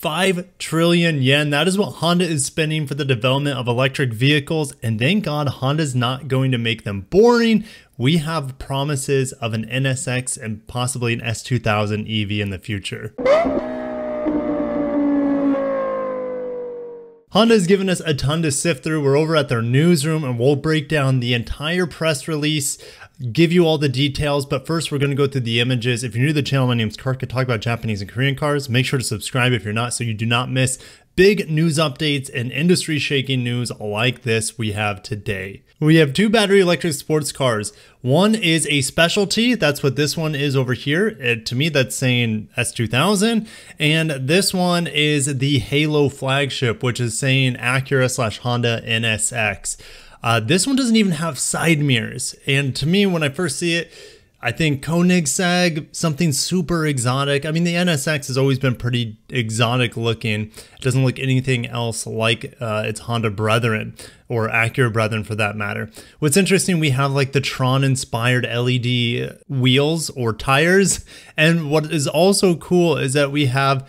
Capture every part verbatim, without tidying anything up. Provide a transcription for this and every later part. five trillion yen. That is what Honda is spending for the development of electric vehicles. And thank God Honda's not going to make them boring. We have promises of an N S X and possibly an S two thousand E V in the future. Honda has given us a ton to sift through. We're over at their newsroom and we'll break down the entire press release, give you all the details. But first, we're going to go through the images. If you're new to the channel, my name is Kark. I talk about Japanese and Korean cars. Make sure to subscribe if you're not so you do not miss big news updates and industry shaking news like this we have today. We have two battery electric sports cars. One is a specialty. That's what this one is over here. It, to me, that's saying S two thousand. And this one is the Halo flagship, which is saying Acura slash Honda N S X. Uh, this one doesn't even have side mirrors. And to me, when I first see it, I think Koenigsegg, something super exotic. I mean, the N S X has always been pretty exotic looking. It doesn't look anything else like uh, its Honda brethren or Acura brethren for that matter. What's interesting, we have like the Tron inspired L E D wheels or tires. And what is also cool is that we have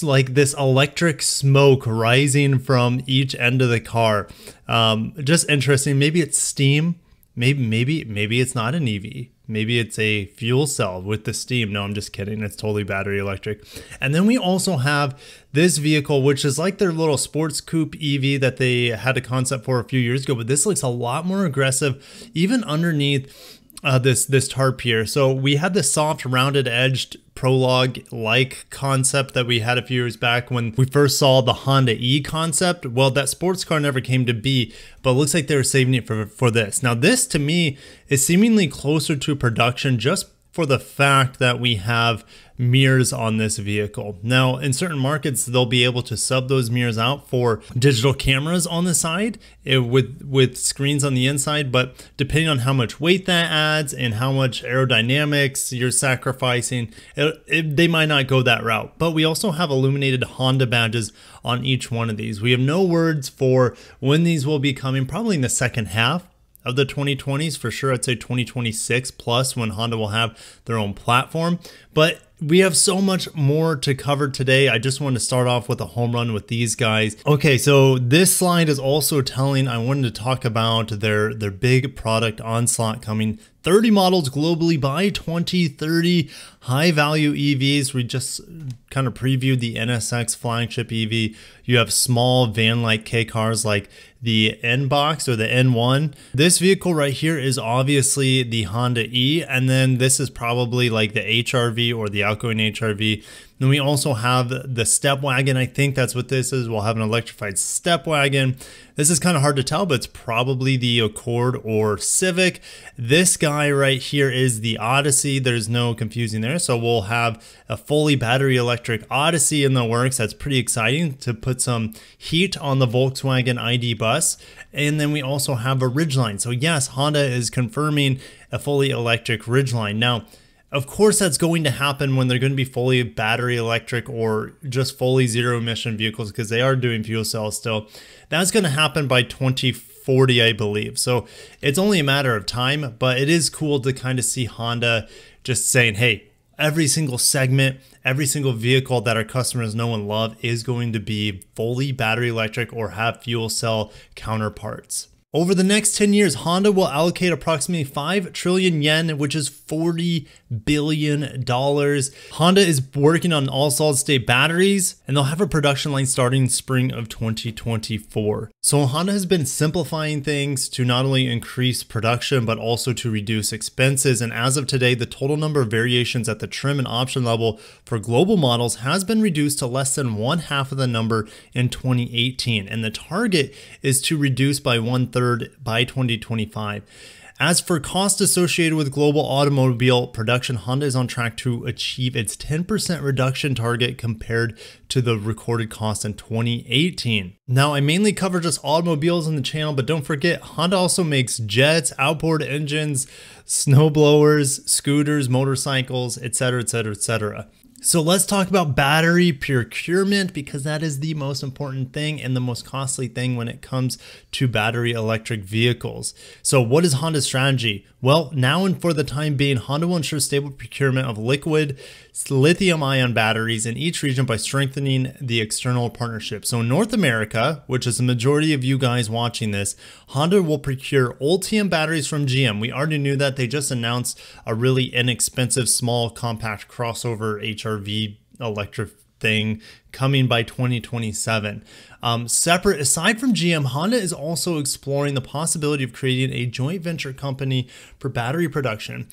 like this electric smoke rising from each end of the car. Um, just interesting. Maybe it's steam. Maybe, maybe, maybe it's not an E V. Maybe it's a fuel cell with the steam. No, I'm just kidding. It's totally battery electric. And then we also have this vehicle, which is like their little sports coupe E V that they had a concept for a few years ago. But this looks a lot more aggressive, even underneath uh, this, this tarp here. So we had this soft rounded edged Prologue-like concept that we had a few years back when we first saw the Honda E concept. Well, that sports car never came to be, but it looks like they were saving it for, for this. Now, this to me is seemingly closer to production just for the fact that we have mirrors on this vehicle. Now, in certain markets, they'll be able to sub those mirrors out for digital cameras on the side it, with, with screens on the inside, but depending on how much weight that adds and how much aerodynamics you're sacrificing, it, it, they might not go that route. But we also have illuminated Honda badges on each one of these. We have no words for when these will be coming, probably in the second half of the twenty twenties for sure. I'd say twenty twenty-six plus when Honda will have their own platform. But we have so much more to cover today. I just want to start off with a home run with these guys. Okay, so this slide is also telling. I wanted to talk about their, their big product onslaught coming. thirty models globally by twenty thirty, high value E Vs. We just kind of previewed the N S X flagship E V. You have small van-like K cars like the N-Box or the N one. This vehicle right here is obviously the Honda E, and then this is probably like the H R V or the outgoing H R V. Then we also have the Step Wagon. I think that's what this is. We'll have an electrified Step Wagon. This is kind of hard to tell, but it's probably the Accord or Civic. This guy right here is the Odyssey. There's no confusing there. So we'll have a fully battery electric Odyssey in the works. That's pretty exciting to put some heat on the Volkswagen I D Buzz. And then we also have a Ridgeline. So yes, Honda is confirming a fully electric Ridgeline. Now, of course, that's going to happen when they're going to be fully battery electric or just fully zero emission vehicles, because they are doing fuel cells still. That's going to happen by twenty forty, I believe. So it's only a matter of time, but it is cool to kind of see Honda just saying, hey, every single segment, every single vehicle that our customers know and love is going to be fully battery electric or have fuel cell counterparts. Over the next ten years, Honda will allocate approximately five trillion yen, which is forty billion dollars. Honda is working on all solid-state batteries, and they'll have a production line starting spring of twenty twenty-four. So Honda has been simplifying things to not only increase production, but also to reduce expenses. And as of today, the total number of variations at the trim and option level for global models has been reduced to less than one half of the number in twenty eighteen. And the target is to reduce by one third by twenty twenty-five. As for costs associated with global automobile production, Honda is on track to achieve its ten percent reduction target compared to the recorded cost in twenty eighteen. Now, I mainly cover just automobiles in the channel, but don't forget, Honda also makes jets, outboard engines, snowblowers, scooters, motorcycles, et cetera, et cetera, et cetera. So let's talk about battery procurement, because that is the most important thing and the most costly thing when it comes to battery electric vehicles. So what is Honda's strategy? Well, now and for the time being, Honda will ensure stable procurement of liquid lithium-ion batteries in each region by strengthening the external partnership. So in North America, which is the majority of you guys watching this, Honda will procure Ultium batteries from G M. We already knew that. They just announced a really inexpensive, small, compact crossover H R V electric thing coming by twenty twenty-seven. Um, separate, aside from G M, Honda is also exploring the possibility of creating a joint venture company for battery production.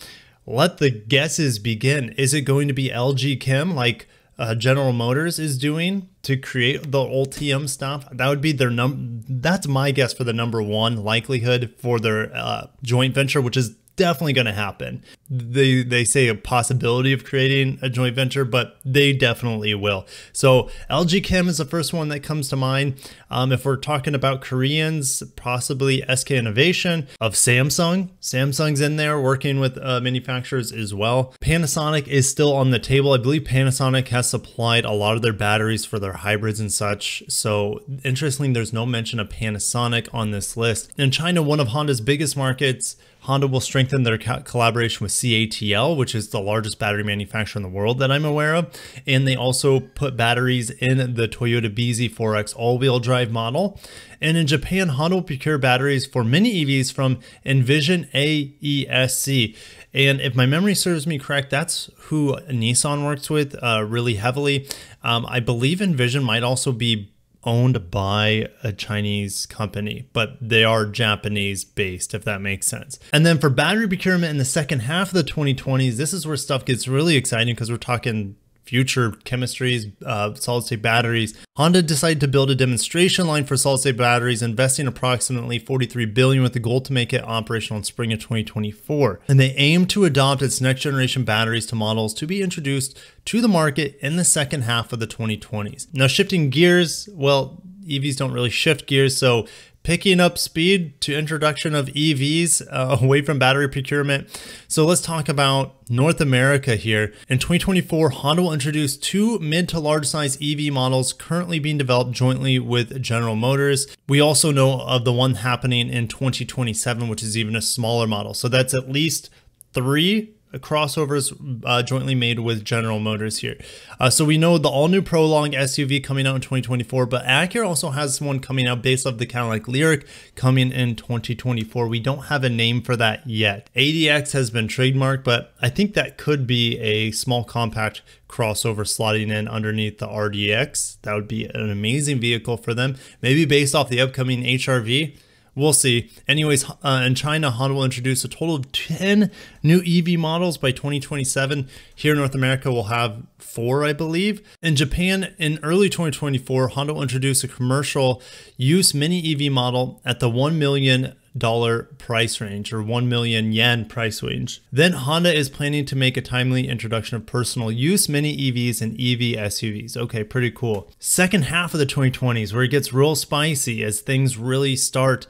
Let the guesses begin. Is it going to be L G Chem, like uh, General Motors is doing to create the Ultium stuff? That would be their num. That's my guess for the number one likelihood for their uh, joint venture, which is definitely going to happen. They they say a possibility of creating a joint venture, but they definitely will. So L G Chem is the first one that comes to mind. Um, if we're talking about Koreans, possibly S K Innovation of Samsung. Samsung's in there working with uh, manufacturers as well. Panasonic is still on the table. I believe Panasonic has supplied a lot of their batteries for their hybrids and such. So interestingly, there's no mention of Panasonic on this list. In China, one of Honda's biggest markets, Honda will strengthen their co collaboration with C A T L, which is the largest battery manufacturer in the world that I'm aware of. And they also put batteries in the Toyota B Z four X all-wheel drive model. And in Japan, Honda will procure batteries for many E Vs from Envision A E S C. And if my memory serves me correct, that's who Nissan works with uh, really heavily. Um, I believe Envision might also be owned by a Chinese company, but they are Japanese based, if that makes sense. And then for battery procurement in the second half of the twenty twenties, this is where stuff gets really exciting because we're talking future chemistries, uh, solid-state batteries. Honda decided to build a demonstration line for solid-state batteries, investing approximately forty-three billion dollars with the goal to make it operational in spring of twenty twenty-four. And they aim to adopt its next-generation batteries to models to be introduced to the market in the second half of the twenty twenties. Now, shifting gears, well, E Vs don't really shift gears, so picking up speed to introduction of E Vs uh, away from battery procurement. So let's talk about North America here. In twenty twenty-four, Honda will introduce two mid to large size E V models currently being developed jointly with General Motors. We also know of the one happening in twenty twenty-seven, which is even a smaller model. So that's at least three crossovers uh, jointly made with General Motors here. Uh, so we know the all-new Prologue S U V coming out in twenty twenty-four, but Acura also has one coming out based off the Cadillac Lyriq coming in twenty twenty-four. We don't have a name for that yet. A D X has been trademarked, but I think that could be a small compact crossover slotting in underneath the R D X. That would be an amazing vehicle for them. Maybe based off the upcoming H R V. We'll see. Anyways, uh, in China, Honda will introduce a total of ten new E V models by twenty twenty-seven. Here in North America, we'll have four, I believe. In Japan, in early twenty twenty-four, Honda will introduce a commercial use mini E V model at the one million dollars price range, or one million yen price range. Then Honda is planning to make a timely introduction of personal use mini E Vs and E V S U Vs. Okay, pretty cool. Second half of the twenty twenties, where it gets real spicy as things really start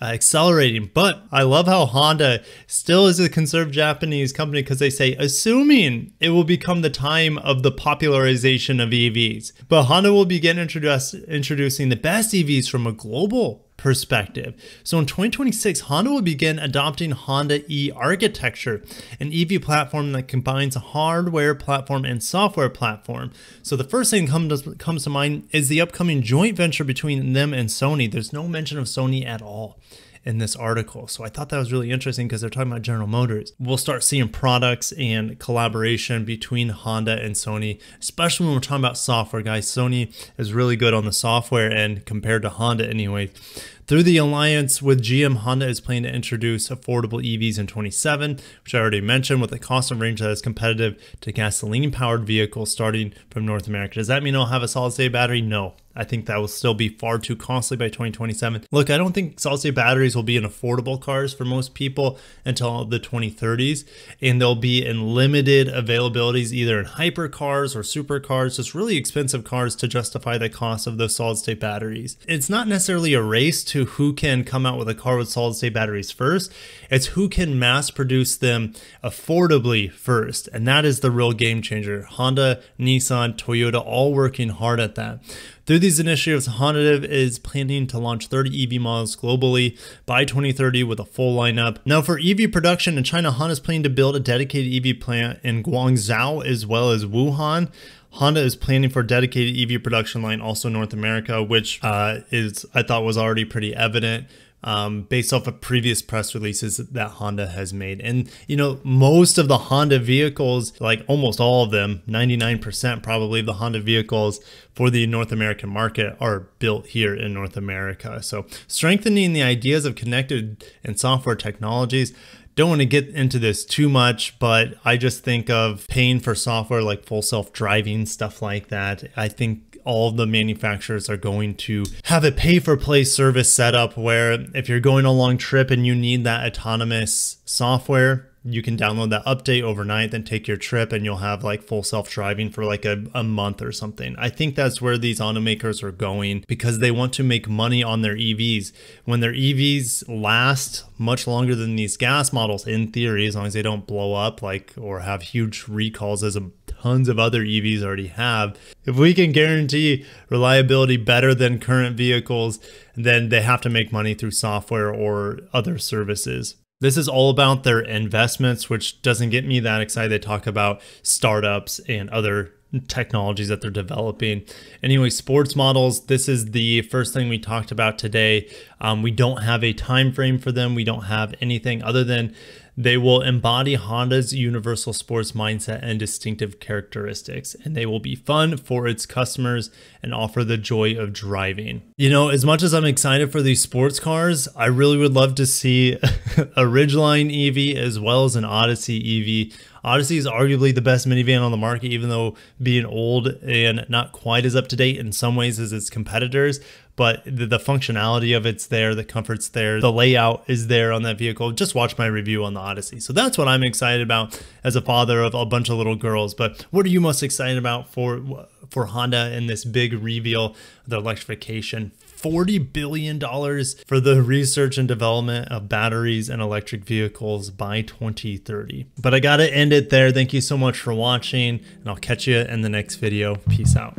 Uh, accelerating. But I love how Honda still is a conserved Japanese company, because they say, assuming it will become the time of the popularization of E Vs. But Honda will begin introduce, introducing the best E Vs from a global perspective. So in twenty twenty-six, Honda will begin adopting Honda E architecture, an E V platform that combines a hardware platform and software platform. So the first thing come to, comes to mind is the upcoming joint venture between them and Sony. There's no mention of Sony at all in this article. So I thought that was really interesting because they're talking about General Motors. We'll start seeing products and collaboration between Honda and Sony, especially when we're talking about software, guys. Sony is really good on the software end compared to Honda anyway. Through the alliance with G M, Honda is planning to introduce affordable E Vs in twenty-seven, which I already mentioned, with a cost and range that is competitive to gasoline-powered vehicles starting from North America. Does that mean it'll have a solid-state battery? No. I think that will still be far too costly by twenty twenty-seven. Look, I don't think solid-state batteries will be in affordable cars for most people until the twenty thirties, and they'll be in limited availabilities, either in hypercars or supercars, just really expensive cars to justify the cost of those solid-state batteries. It's not necessarily a race to who can come out with a car with solid-state batteries first. It's who can mass-produce them affordably first, and that is the real game changer. Honda, Nissan, Toyota all working hard at that. Through these initiatives, Honda is planning to launch thirty E V models globally by twenty thirty with a full lineup. Now for E V production in China, Honda is planning to build a dedicated E V plant in Guangzhou as well as Wuhan. Honda is planning for a dedicated E V production line also in North America, which uh, is I thought was already pretty evident um, based off of previous press releases that Honda has made. And, you know, most of the Honda vehicles, like almost all of them, ninety-nine percent probably of the Honda vehicles for the North American market are built here in North America. So strengthening the ideas of connected and software technologies. Don't want to get into this too much, but I just think of paying for software like full self-driving, stuff like that. I think all the manufacturers are going to have a pay-for-play service set up where if you're going a long trip and you need that autonomous software, you can download that update overnight, then take your trip and you'll have like full self-driving for like a, a month or something. I think that's where these automakers are going because they want to make money on their E Vs. When their E Vs last much longer than these gas models, in theory, as long as they don't blow up like or have huge recalls as a tons of other E Vs already have. If we can guarantee reliability better than current vehicles, then they have to make money through software or other services. This is all about their investments, which doesn't get me that excited. They talk about startups and other technologies that they're developing. Anyway, sports models, this is the first thing we talked about today. Um, we don't have a time frame for them. We don't have anything other than they will embody Honda's universal sports mindset and distinctive characteristics, and they will be fun for its customers and offer the joy of driving. You know, as much as I'm excited for these sports cars, I really would love to see a Ridgeline E V as well as an Odyssey E V. Odyssey is arguably the best minivan on the market, even though being old and not quite as up to date in some ways as its competitors. But the, the functionality of it's there, the comfort's there, the layout is there on that vehicle. Just watch my review on the Odyssey. So that's what I'm excited about as a father of a bunch of little girls. But what are you most excited about for for Honda in this big reveal, the electrification? forty billion dollars for the research and development of batteries and electric vehicles by twenty thirty. But I gotta end it there. Thank you so much for watching, and I'll catch you in the next video. Peace out.